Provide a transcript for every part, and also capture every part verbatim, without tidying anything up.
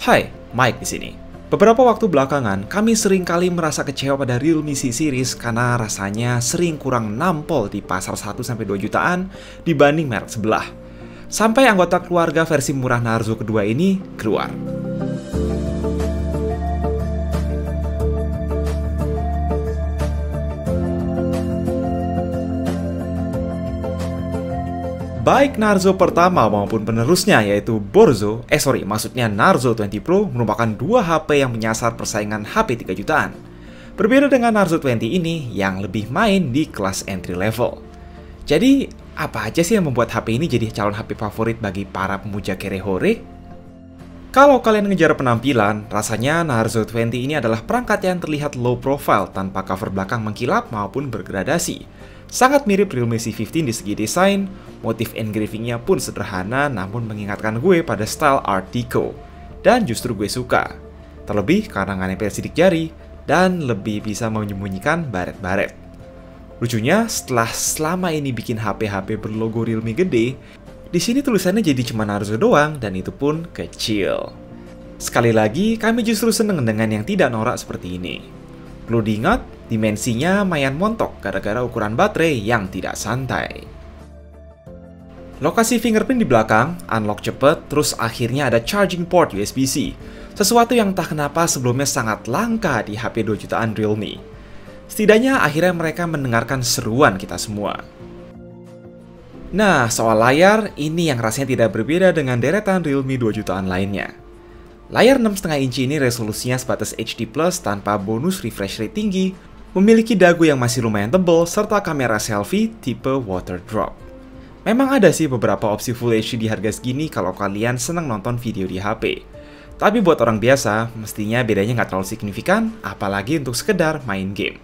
Hai, Mike di sini. Beberapa waktu belakangan, kami sering kali merasa kecewa pada Realme C series karena rasanya sering kurang nampol di pasar satu sampai dua jutaan dibanding merek sebelah. Sampai anggota keluarga versi murah Narzo kedua ini keluar. Baik Narzo pertama maupun penerusnya yaitu Borzo, eh sorry maksudnya Narzo dua puluh Pro merupakan dua H P yang menyasar persaingan H P tiga jutaan. Berbeda dengan Narzo dua puluh ini yang lebih main di kelas entry level. Jadi apa aja sih yang membuat H P ini jadi calon H P favorit bagi para pemuja kerehore? Kalau kalian ngejar penampilan, rasanya Narzo dua puluh ini adalah perangkat yang terlihat low profile tanpa cover belakang mengkilap maupun bergradasi. Sangat mirip Realme C lima belas di segi desain, motif engravingnya pun sederhana namun mengingatkan gue pada style Art Deco. Dan justru gue suka. Terlebih karena nggak nempel sidik jari dan lebih bisa menyembunyikan baret-baret. Lucunya, setelah selama ini bikin H P-H P berlogo Realme gede, di sini tulisannya jadi cuma Narzo doang dan itu pun kecil. Sekali lagi, kami justru seneng dengan yang tidak norak seperti ini. Perlu diingat, dimensinya lumayan montok gara-gara ukuran baterai yang tidak santai. Lokasi fingerprint di belakang, unlock cepet, terus akhirnya ada charging port U S B C. Sesuatu yang tak kenapa sebelumnya sangat langka di H P dua jutaan Realme. Setidaknya akhirnya mereka mendengarkan seruan kita semua. Nah, soal layar, ini yang rasanya tidak berbeda dengan deretan Realme dua jutaan lainnya. Layar enam koma lima inci ini resolusinya sebatas H D plus tanpa bonus refresh rate tinggi, memiliki dagu yang masih lumayan tebal, serta kamera selfie tipe water drop. Memang ada sih beberapa opsi Full H D di harga segini kalau kalian senang nonton video di H P. Tapi buat orang biasa, mestinya bedanya nggak terlalu signifikan, apalagi untuk sekedar main game.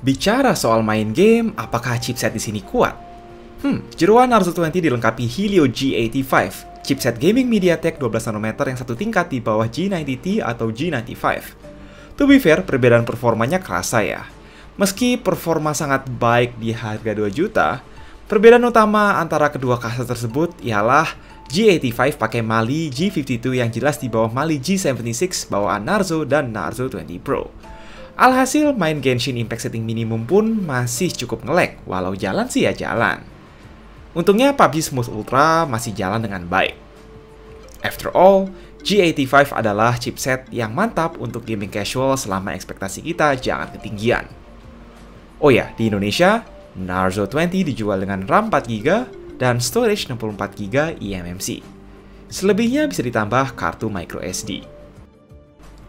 Bicara soal main game, apakah chipset di sini kuat? Hmm, jeroan Narzo dua puluh dilengkapi Helio G delapan puluh lima, chipset gaming MediaTek dua belas nanometer yang satu tingkat di bawah G sembilan puluh T atau G sembilan puluh lima. To be fair, perbedaan performanya kerasa ya. Meski performa sangat baik di harga dua juta, perbedaan utama antara kedua kasta tersebut ialah G delapan puluh lima pakai Mali G lima puluh dua yang jelas di bawah Mali G tujuh enam bawaan Narzo dan Narzo dua puluh Pro. Alhasil, main Genshin Impact setting minimum pun masih cukup nge-lag, walau jalan sih ya jalan. Untungnya P U B G Smooth Ultra masih jalan dengan baik. After all, G delapan puluh lima adalah chipset yang mantap untuk gaming casual selama ekspektasi kita jangan ketinggian. Oh ya, di Indonesia, Narzo dua puluh dijual dengan RAM empat giga dan storage enam puluh empat giga eMMC. Selebihnya bisa ditambah kartu microSD.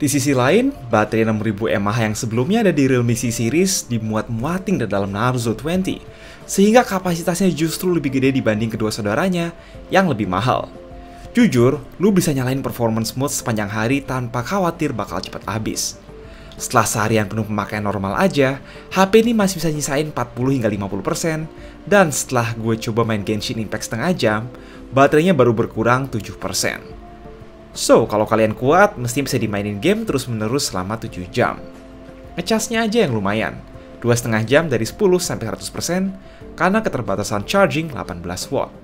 Di sisi lain, baterai enam ribu mAh yang sebelumnya ada di Realme C series dimuat-muating ke dalam Narzo dua puluh, sehingga kapasitasnya justru lebih gede dibanding kedua saudaranya yang lebih mahal. Jujur, lu bisa nyalain performance mode sepanjang hari tanpa khawatir bakal cepat habis. Setelah seharian penuh pemakaian normal aja, H P ini masih bisa nyisain empat puluh hingga lima puluh persen, dan setelah gue coba main Genshin Impact setengah jam, baterainya baru berkurang tujuh persen. So, kalau kalian kuat, mesti bisa dimainin game terus-menerus selama tujuh jam. Ngecasnya aja yang lumayan, dua koma lima jam dari sepuluh sampai seratus persen karena keterbatasan charging delapan belas watt.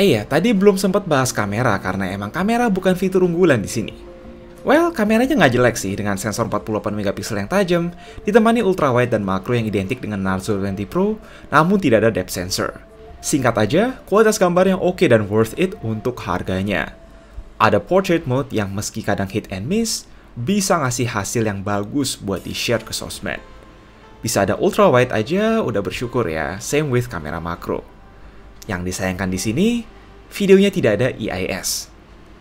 Eh ya, tadi belum sempat bahas kamera karena emang kamera bukan fitur unggulan di sini. Well, kameranya nggak jelek sih dengan sensor empat puluh delapan megapiksel yang tajam, ditemani ultrawide dan makro yang identik dengan Narzo dua puluh Pro, namun tidak ada depth sensor. Singkat aja, kualitas gambar yang oke dan worth it untuk harganya. Ada portrait mode yang meski kadang hit and miss, bisa ngasih hasil yang bagus buat di-share ke sosmed. Bisa ada ultra wide aja, udah bersyukur ya, same with kamera makro. Yang disayangkan di sini, videonya tidak ada E I S.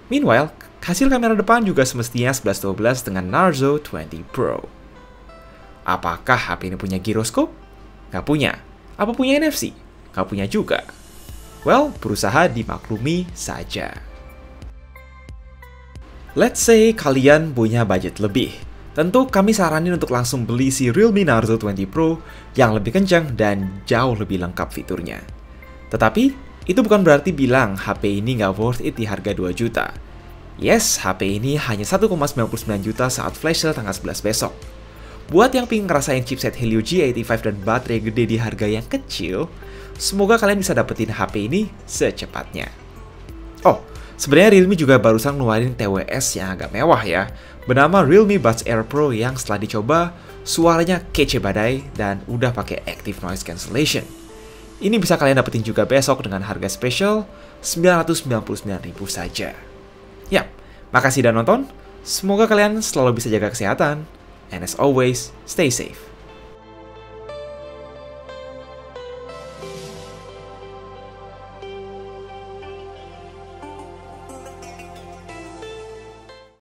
Meanwhile, hasil kamera depan juga semestinya sebelas dua belas dengan Narzo dua puluh Pro. Apakah H P ini punya giroskop? Nggak punya. Apa punya N F C? Nggak punya juga. Well, berusaha dimaklumi saja. Let's say kalian punya budget lebih. Tentu kami saranin untuk langsung beli si Realme Narzo dua puluh Pro yang lebih kencang dan jauh lebih lengkap fiturnya. Tetapi, itu bukan berarti bilang H P ini nggak worth it di harga dua juta. Yes, H P ini hanya satu koma sembilan sembilan juta saat flash sale tanggal sebelas besok. Buat yang pengen ngerasain chipset Helio G delapan puluh lima dan baterai gede di harga yang kecil, semoga kalian bisa dapetin H P ini secepatnya. Oh, Sebenarnya Realme juga barusan ngeluarin T W S yang agak mewah ya, bernama Realme Buds Air Pro yang setelah dicoba, suaranya kece badai dan udah pakai active noise cancellation. Ini bisa kalian dapetin juga besok dengan harga spesial sembilan ratus sembilan puluh sembilan ribu rupiah saja. Yap, makasih udah nonton. Semoga kalian selalu bisa jaga kesehatan. And as always, stay safe.